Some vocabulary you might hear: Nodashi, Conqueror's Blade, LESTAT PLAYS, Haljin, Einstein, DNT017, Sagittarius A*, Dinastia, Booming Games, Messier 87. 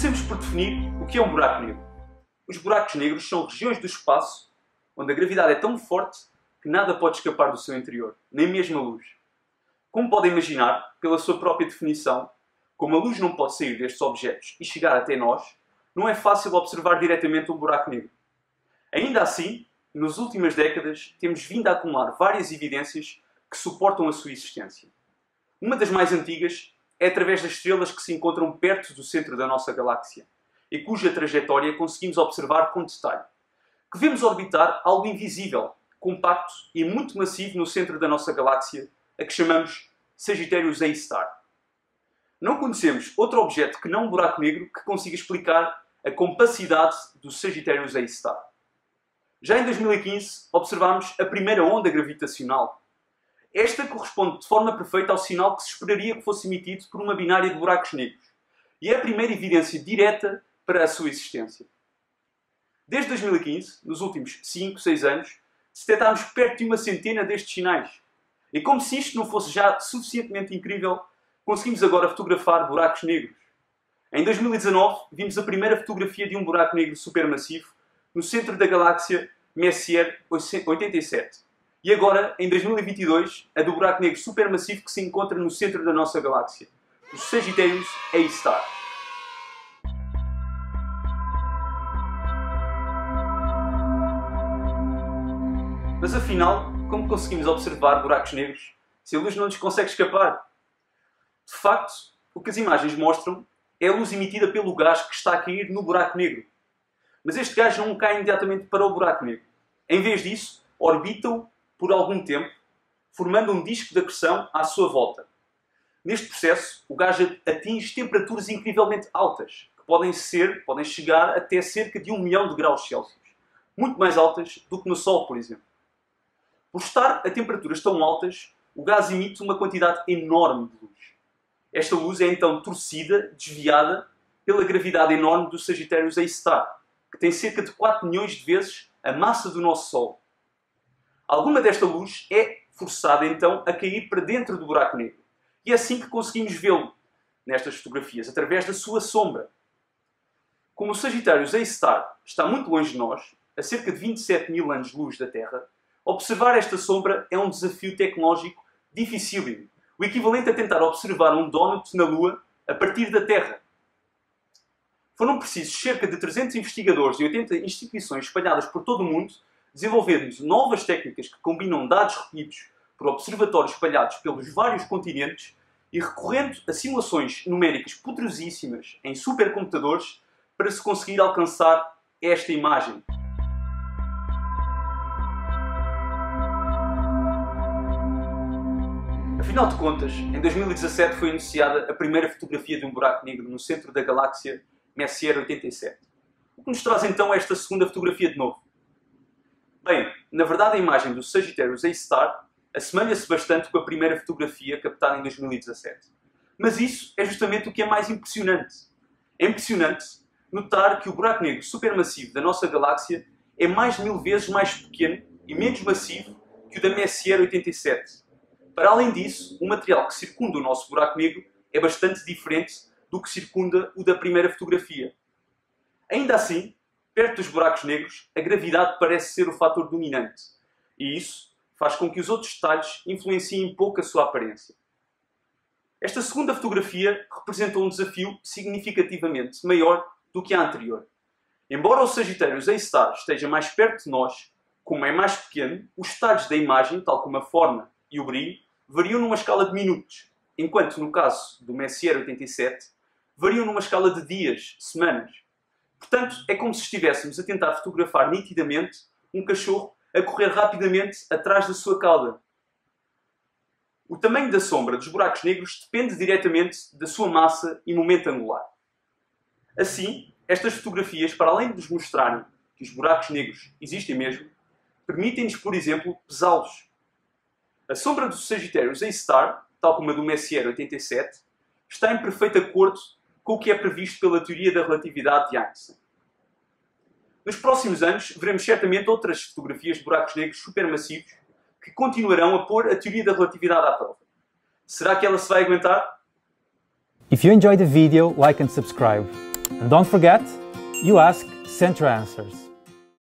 Comecemos por definir o que é um buraco negro. Os buracos negros são regiões do espaço onde a gravidade é tão forte que nada pode escapar do seu interior, nem mesmo a luz. Como podem imaginar, pela sua própria definição, como a luz não pode sair destes objetos e chegar até nós, não é fácil observar diretamente um buraco negro. Ainda assim, nas últimas décadas, temos vindo a acumular várias evidências que suportam a sua existência. Uma das mais antigas é através das estrelas que se encontram perto do centro da nossa galáxia e cuja trajetória conseguimos observar com detalhe, que vemos orbitar algo invisível, compacto e muito massivo no centro da nossa galáxia, a que chamamos Sagittarius A*. Não conhecemos outro objeto que não um buraco negro que consiga explicar a compacidade do Sagittarius A*. Já em 2015, observámos a primeira onda gravitacional. Esta corresponde de forma perfeita ao sinal que se esperaria que fosse emitido por uma binária de buracos negros, e é a primeira evidência direta para a sua existência. Desde 2015, nos últimos 5 ou 6 anos, detectámos perto de uma centena destes sinais. E como se isto não fosse já suficientemente incrível, conseguimos agora fotografar buracos negros. Em 2019, vimos a primeira fotografia de um buraco negro supermassivo no centro da galáxia Messier 87. E agora, em 2022, a do buraco negro supermassivo que se encontra no centro da nossa galáxia, o Sagittarius A*. Mas afinal, como conseguimos observar buracos negros se a luz não nos consegue escapar? De facto, o que as imagens mostram é a luz emitida pelo gás que está a cair no buraco negro. Mas este gás não cai imediatamente para o buraco negro. Em vez disso, orbita-o por algum tempo, formando um disco de acreção à sua volta. Neste processo, o gás atinge temperaturas incrivelmente altas, que podem chegar até cerca de 1 milhão de graus Celsius, muito mais altas do que no Sol, por exemplo. Por estar a temperaturas tão altas, o gás emite uma quantidade enorme de luz. Esta luz é então torcida, desviada, pela gravidade enorme do Sagittarius A*, que tem cerca de 4 milhões de vezes a massa do nosso Sol. Alguma desta luz é forçada então a cair para dentro do buraco negro, e é assim que conseguimos vê-lo nestas fotografias, através da sua sombra. Como o Sagittarius A* está muito longe de nós, a cerca de 27 mil anos-luz da Terra, observar esta sombra é um desafio tecnológico dificílimo, o equivalente a tentar observar um donut na Lua a partir da Terra. Foram precisos cerca de 300 investigadores e 80 instituições espalhadas por todo o mundo desenvolvermos novas técnicas que combinam dados recolhidos por observatórios espalhados pelos vários continentes e recorrendo a simulações numéricas poderosíssimas em supercomputadores para se conseguir alcançar esta imagem. Afinal de contas, em 2017 foi anunciada a primeira fotografia de um buraco negro no centro da galáxia Messier 87. O que nos traz então esta segunda fotografia de novo? Bem, na verdade a imagem do Sagittarius A* assemelha-se bastante com a primeira fotografia captada em 2017. Mas isso é justamente o que é mais impressionante. É impressionante notar que o buraco negro supermassivo da nossa galáxia é mais de 1000 vezes mais pequeno e menos massivo que o da Messier 87. Para além disso, o material que circunda o nosso buraco negro é bastante diferente do que circunda o da primeira fotografia. Ainda assim, perto dos buracos negros, a gravidade parece ser o fator dominante, e isso faz com que os outros detalhes influenciem pouco a sua aparência. Esta segunda fotografia representa um desafio significativamente maior do que a anterior. Embora o Sagittarius A* esteja mais perto de nós, como é mais pequeno, os detalhes da imagem, tal como a forma e o brilho, variam numa escala de minutos, enquanto no caso do Messier 87, variam numa escala de dias, semanas. Portanto, é como se estivéssemos a tentar fotografar nitidamente um cachorro a correr rapidamente atrás da sua cauda. O tamanho da sombra dos buracos negros depende diretamente da sua massa e momento angular. Assim, estas fotografias, para além de nos mostrarem que os buracos negros existem mesmo, permitem-nos, por exemplo, pesá-los. A sombra do Sagittarius A*, tal como a do Messier 87, está em perfeito acordo com o que é previsto pela teoria da relatividade de Einstein. Nos próximos anos, veremos certamente outras fotografias de buracos negros supermassivos que continuarão a pôr a teoria da relatividade à prova. Será que ela se vai aguentar? If you enjoyed the video, like and subscribe. And don't forget, you ask, send your answers.